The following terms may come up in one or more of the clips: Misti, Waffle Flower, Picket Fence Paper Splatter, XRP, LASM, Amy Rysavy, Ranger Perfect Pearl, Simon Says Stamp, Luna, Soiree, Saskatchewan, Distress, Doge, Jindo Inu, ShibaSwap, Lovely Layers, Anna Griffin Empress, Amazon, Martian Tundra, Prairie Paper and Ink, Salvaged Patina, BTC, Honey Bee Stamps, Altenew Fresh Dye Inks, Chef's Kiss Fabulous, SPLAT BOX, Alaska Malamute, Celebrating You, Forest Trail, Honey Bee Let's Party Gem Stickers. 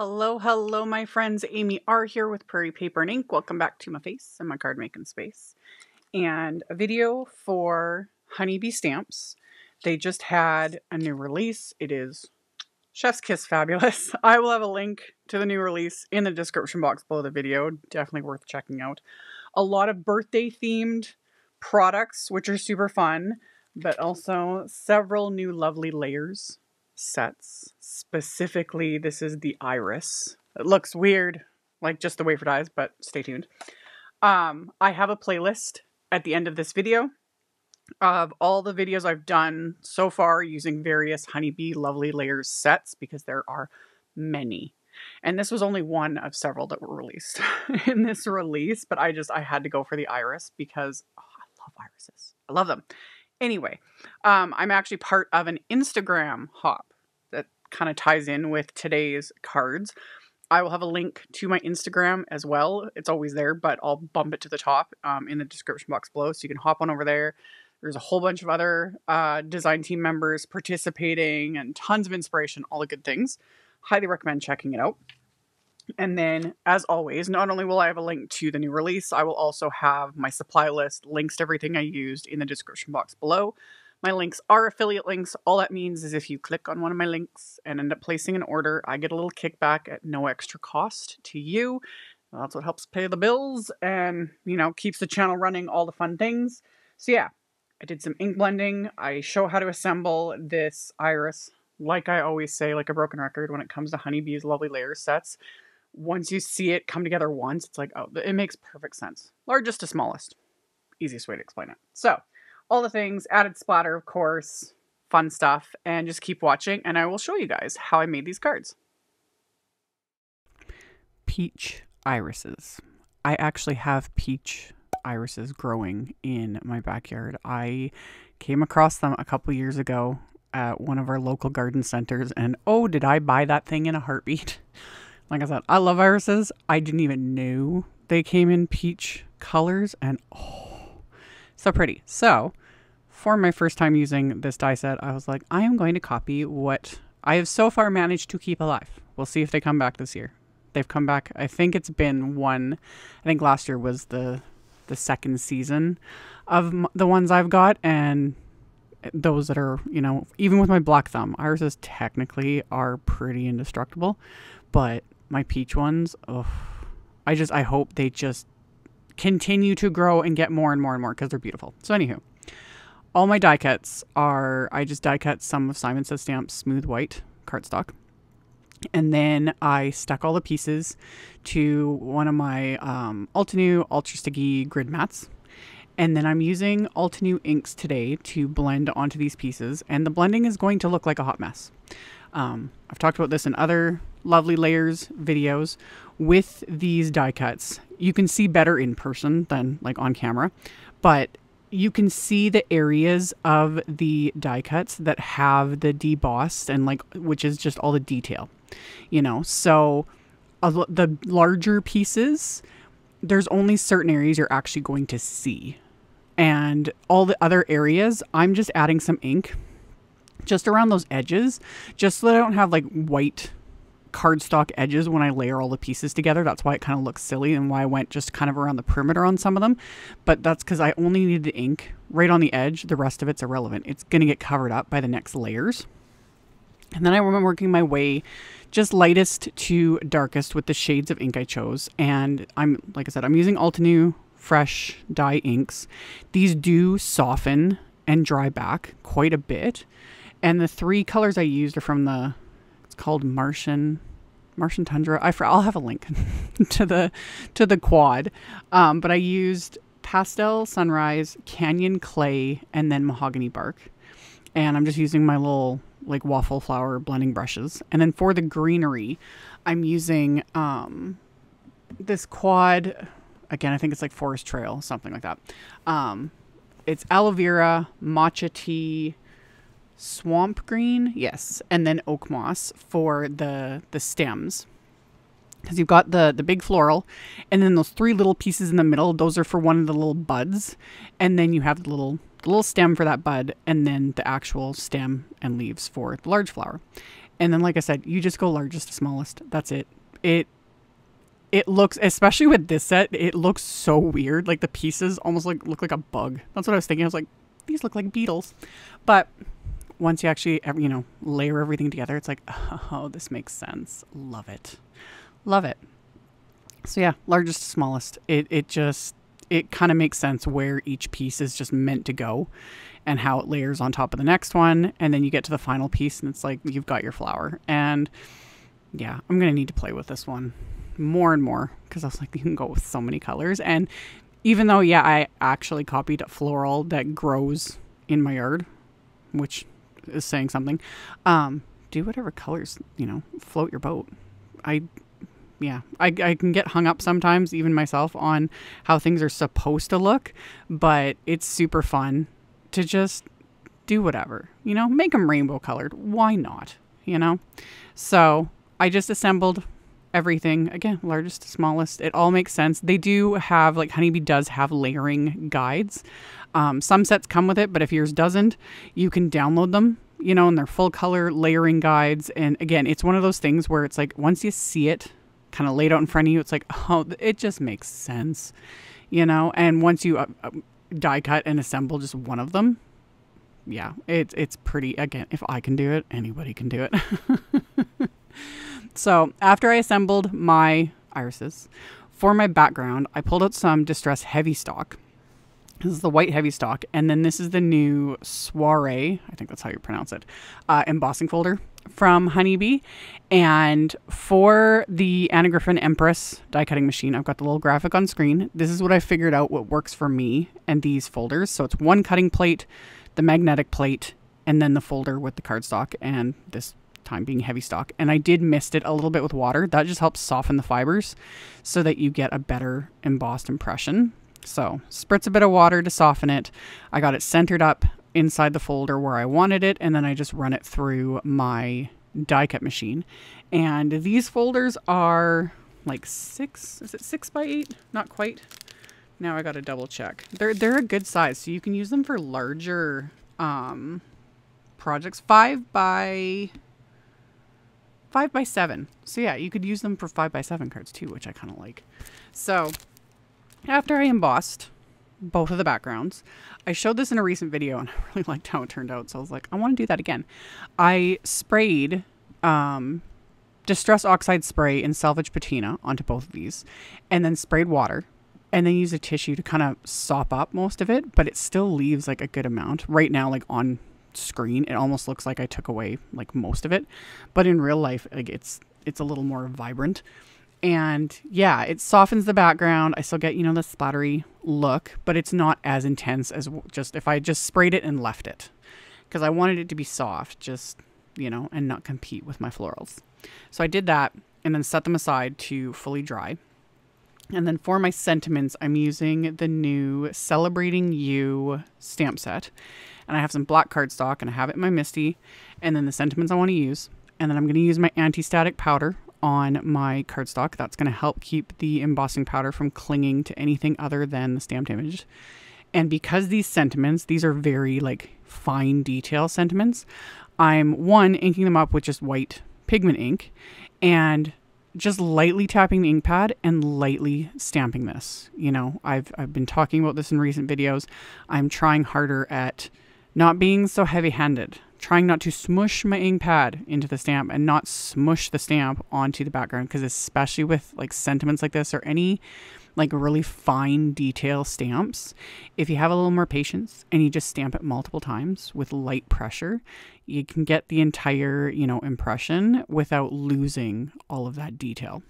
Hello, hello, my friends. Amy R here with Prairie Paper and Ink. Welcome back to my face and my card making space. And a video for Honey Bee Stamps. They just had a new release. It is Chef's Kiss Fabulous. I will have a link to the new release in the description box below the video. Definitely worth checking out. A lot of birthday themed products, which are super fun, but also several new Lovely Layers sets. Specifically, this is the iris. It looks weird, like just the wafer dies, but stay tuned. I have a playlist at the end of this video of all the videos I've done so far using various Honeybee Lovely Layers sets, because there are many. And this was only one of several that were released in this release, but I had to go for the iris because I love irises. I love them. Anyway, I'm actually part of an Instagram hop that kind of ties in with today's cards. I will have a link to my Instagram as well. It's always there, but I'll bump it to the top in the description box below, so you can hop on over there. There's a whole bunch of other design team members participating and tons of inspiration, all the good things. Highly recommend checking it out. And then, as always, not only will I have a link to the new release, I will also have my supply list, links to everything I used in the description box below. My links are affiliate links. All that means is if you click on one of my links and end up placing an order, I get a little kickback at no extra cost to you. That's what helps pay the bills and, you know, keeps the channel running, all the fun things. So yeah, I did some ink blending. I show how to assemble this iris, like I always say, like a broken record when it comes to Honeybee's Lovely Layers sets. Once you see it come together once, it's like, oh, it makes perfect sense. Largest to smallest. Easiest way to explain it. So, all the things, added splatter, of course, fun stuff, and just keep watching, and I will show you guys how I made these cards. Peach irises. I actually have peach irises growing in my backyard. I came across them a couple years ago at one of our local garden centers, and oh, did I buy that thing in a heartbeat. Like I said, I love irises. I didn't even know they came in peach colors, and oh, so pretty. So for my first time using this die set, I was like, I am going to copy what I have so far managed to keep alive. We'll see if they come back this year. They've come back. I think it's been one. I think last year was the second season of the ones I've got, and those that are, you know, even with my black thumb, irises technically are pretty indestructible, but my peach ones, oh, I hope they just continue to grow and get more and more and more, because they're beautiful. So anywho, all my die cuts are, I just die cut some of Simon Says Stamp smooth white cardstock. And then I stuck all the pieces to one of my Altenew Ultra Sticky grid mats. And then I'm using Altenew inks today to blend onto these pieces. And the blending is going to look like a hot mess. I've talked about this in other Lovely Layers videos. With these die cuts, you can see better in person than like on camera, but you can see the areas of the die cuts that have the debossed and like, which is just all the detail, you know. So the larger pieces, there's only certain areas you're actually going to see, and all the other areas I'm just adding some ink just around those edges, just so that I don't have like white cardstock edges when I layer all the pieces together. That's why it kind of looks silly, and why I went just kind of around the perimeter on some of them. But that's because I only needed the ink right on the edge. The rest of it's irrelevant. It's going to get covered up by the next layers. And then I remember working my way just lightest to darkest with the shades of ink I chose. And I'm, like I said, I'm using Altenew Fresh Dye Inks. These do soften and dry back quite a bit. And the three colors I used are from the, it's called Martian Tundra. I'll have a link to the quad. But I used Pastel Sunrise, Canyon Clay, and then Mahogany Bark. And I'm just using my little like Waffle Flower blending brushes. And then for the greenery, I'm using this quad. Again, I think it's like Forest Trail, something like that. It's aloe vera, matcha tea, swamp green, yes, and then oak moss for the stems, because you've got the big floral, and then those three little pieces in the middle, those are for one of the little buds, and then you have the little the little stem for that bud, and then the actual stem and leaves for the large flower. And then, like I said, you just go largest to smallest. That's it. It looks, especially with this set, it looks so weird. Like the pieces almost like look like a bug. That's what I was thinking. I was like, these look like beetles. But once you actually, you know, layer everything together, it's like, oh, this makes sense. Love it. Love it. So yeah, largest to smallest. It kind of makes sense where each piece is just meant to go and how it layers on top of the next one. And then you get to the final piece and it's like, you've got your flower. And yeah, I'm going to need to play with this one more and more, because I was like, you can go with so many colors. And even though, yeah, I actually copied a floral that grows in my yard, which is saying something, do whatever colors, you know, float your boat. I can get hung up sometimes, even myself, on how things are supposed to look, but it's super fun to just do whatever, you know, make them rainbow colored. Why not? You know? So I just assembled everything, again, largest to smallest. It all makes sense. They do have, like, Honey Bee does have layering guides. Some sets come with it, but if yours doesn't, you can download them, you know, and they're full color layering guides. And again, it's one of those things where it's like, once you see it kind of laid out in front of you, it's like, oh, it just makes sense, you know? And once you die cut and assemble just one of them, yeah, it's pretty, again, if I can do it, anybody can do it. So after I assembled my irises, for my background, I pulled out some Distress heavy stock. This is the white heavy stock. And then this is the new Soiree, I think that's how you pronounce it, embossing folder from Honey Bee. And for the Anna Griffin Empress die cutting machine, I've got the little graphic on screen. This is what I figured out what works for me and these folders. So it's one cutting plate, the magnetic plate, and then the folder with the cardstock and this time being heavy stock. And I did mist it a little bit with water. That just helps soften the fibers so that you get a better embossed impression. So spritz a bit of water to soften it. I got it centered up inside the folder where I wanted it, and then I just run it through my die cut machine. And these folders are like 6 by 8? Not quite. Now I got to double check. They're a good size, so you can use them for larger projects. 5 by 7. So yeah, you could use them for 5 by 7 cards too, which I kind of like. So after I embossed both of the backgrounds, I showed this in a recent video and I really liked how it turned out. So I was like, I want to do that again. I sprayed Distress Oxide Spray and Salvage Patina onto both of these, and then sprayed water, and then used a tissue to kind of sop up most of it, but it still leaves like a good amount. Right now, like on screen, it almost looks like I took away like most of it, but in real life, like it's a little more vibrant. And yeah, it softens the background. I still get, you know, the splattery look, but it's not as intense as just if I just sprayed it and left it, because I wanted it to be soft, just, you know, and not compete with my florals. So I did that and then set them aside to fully dry. And then for my sentiments, I'm using the new Celebrating You stamp set, and I have some black cardstock and I have it in my Misti, and then the sentiments I want to use. And then I'm going to use my anti-static powder on my cardstock. That's going to help keep the embossing powder from clinging to anything other than the stamped image. And because these sentiments, these are very like fine detail sentiments, I'm one, inking them up with just white pigment ink and just lightly tapping the ink pad and lightly stamping this. You know, I've been talking about this in recent videos. I'm trying harder at not being so heavy-handed, trying not to smush my ink pad into the stamp and not smush the stamp onto the background, because especially with like sentiments like this or any like really fine detail stamps, if you have a little more patience and you just stamp it multiple times with light pressure, you can get the entire, you know, impression without losing all of that detail.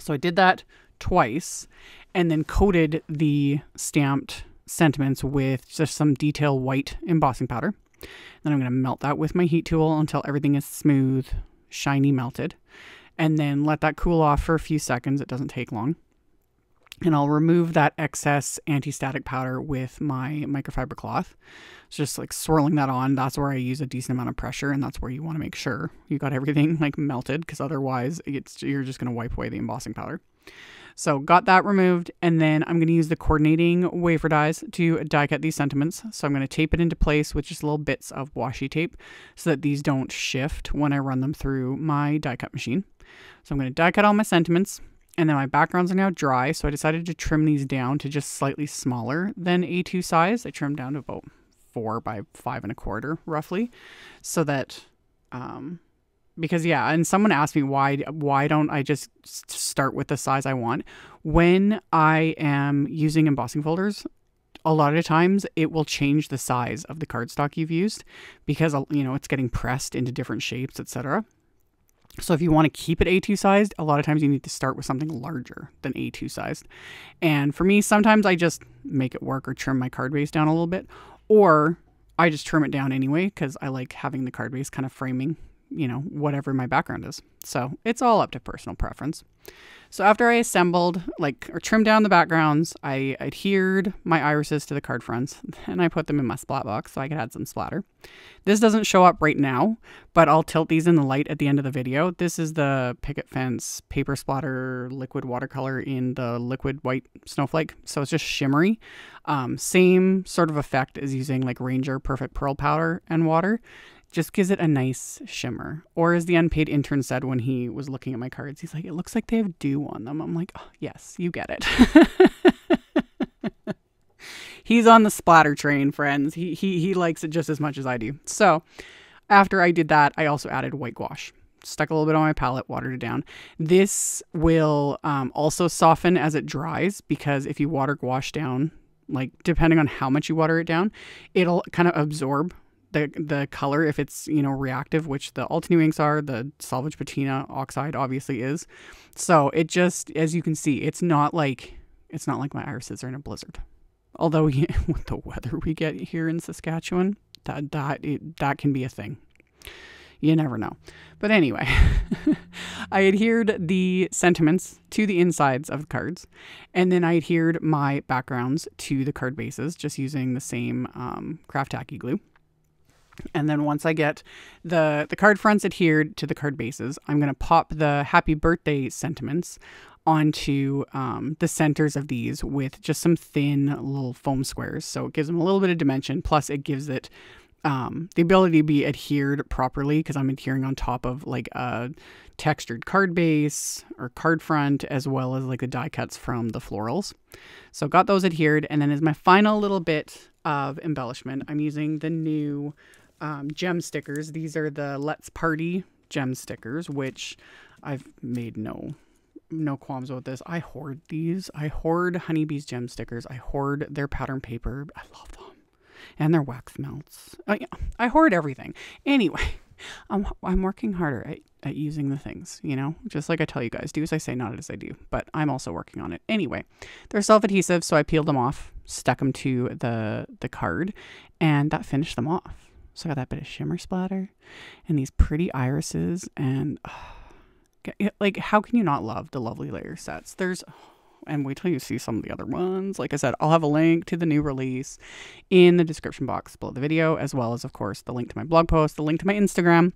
So I did that twice and then coated the stamped sentiments with just some detail white embossing powder. Then I'm going to melt that with my heat tool until everything is smooth, shiny, melted, and then let that cool off for a few seconds. It doesn't take long. And I'll remove that excess anti-static powder with my microfiber cloth. It's just like swirling that on. That's where I use a decent amount of pressure, and that's where you want to make sure you got everything like melted, because otherwise you're just going to wipe away the embossing powder. So got that removed, and then I'm going to use the coordinating wafer dies to die cut these sentiments. So I'm going to tape it into place with just little bits of washi tape so that these don't shift when I run them through my die cut machine. So I'm going to die cut all my sentiments, and then my backgrounds are now dry, so I decided to trim these down to just slightly smaller than A2 size. I trimmed down to about 4 by 5 1/4 roughly, so that because yeah, and someone asked me why don't I just start with the size I want. When I am using embossing folders, a lot of times it will change the size of the cardstock you've used because, you know, it's getting pressed into different shapes, etc. So if you want to keep it A2 sized, a lot of times you need to start with something larger than A2 sized. And for me, sometimes I just make it work or trim my card base down a little bit, or I just trim it down anyway because I like having the card base kind of framing, you know, whatever my background is. So it's all up to personal preference. So after I assembled, like, or trimmed down the backgrounds, I adhered my irises to the card fronts, and I put them in my splat box so I could add some splatter. This doesn't show up right now, but I'll tilt these in the light at the end of the video. This is the Picket Fence Paper Splatter liquid watercolor in the liquid white snowflake. So it's just shimmery. Same sort of effect as using like Ranger Perfect Pearl powder and water. Just gives it a nice shimmer. Or as the unpaid intern said when he was looking at my cards, he's like, it looks like they have dew on them. I'm like, oh, yes, you get it. He's on the splatter train, friends. He likes it just as much as I do. So after I did that, I also added white gouache. Stuck a little bit on my palette, watered it down. This will also soften as it dries, because if you water gouache down, like depending on how much you water it down, it'll kind of absorb the color if it's, you know, reactive, which the Altenew inks are, the Salvage Patina Oxide obviously is. So it just, as you can see, it's not like my irises are in a blizzard. Although yeah, with the weather we get here in Saskatchewan, that can be a thing. You never know. But anyway, I adhered the sentiments to the insides of the cards, and then I adhered my backgrounds to the card bases just using the same Craft Tacky glue. And then once I get the card fronts adhered to the card bases, I'm going to pop the happy birthday sentiments onto the centers of these with just some thin little foam squares. So it gives them a little bit of dimension. Plus it gives it the ability to be adhered properly, because I'm adhering on top of like a textured card base or card front, as well as like the die cuts from the florals. So got those adhered. And then as my final little bit of embellishment, I'm using the new gem stickers. These are the Let's Party gem stickers, which I've made no qualms about this. I hoard these. I hoard Honey Bee's gem stickers. I hoard their pattern paper. I love them. And their wax melts. Oh, yeah. I hoard everything. Anyway, I'm working harder at using the things, you know, just like I tell you guys, do as I say, not as I do, but I'm also working on it. Anyway, they're self-adhesive, so I peeled them off, stuck them to the card, and that finished them off. So I got that bit of shimmer splatter and these pretty irises, and like, how can you not love the Lovely Layer sets? And wait till you see some of the other ones. Like I said, I'll have a link to the new release in the description box below the video, as well as, of course, the link to my blog post, the link to my Instagram,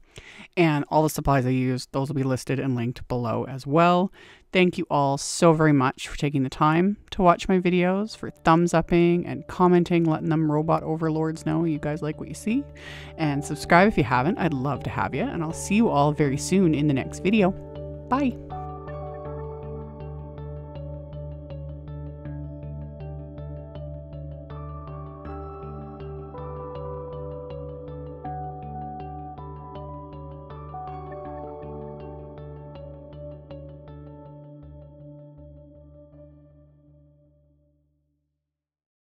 and all the supplies I used. Those will be listed and linked below as well. Thank you all so very much for taking the time to watch my videos, for thumbs upping and commenting, letting them robot overlords know you guys like what you see. And subscribe if you haven't. I'd love to have you. And I'll see you all very soon in the next video. Bye.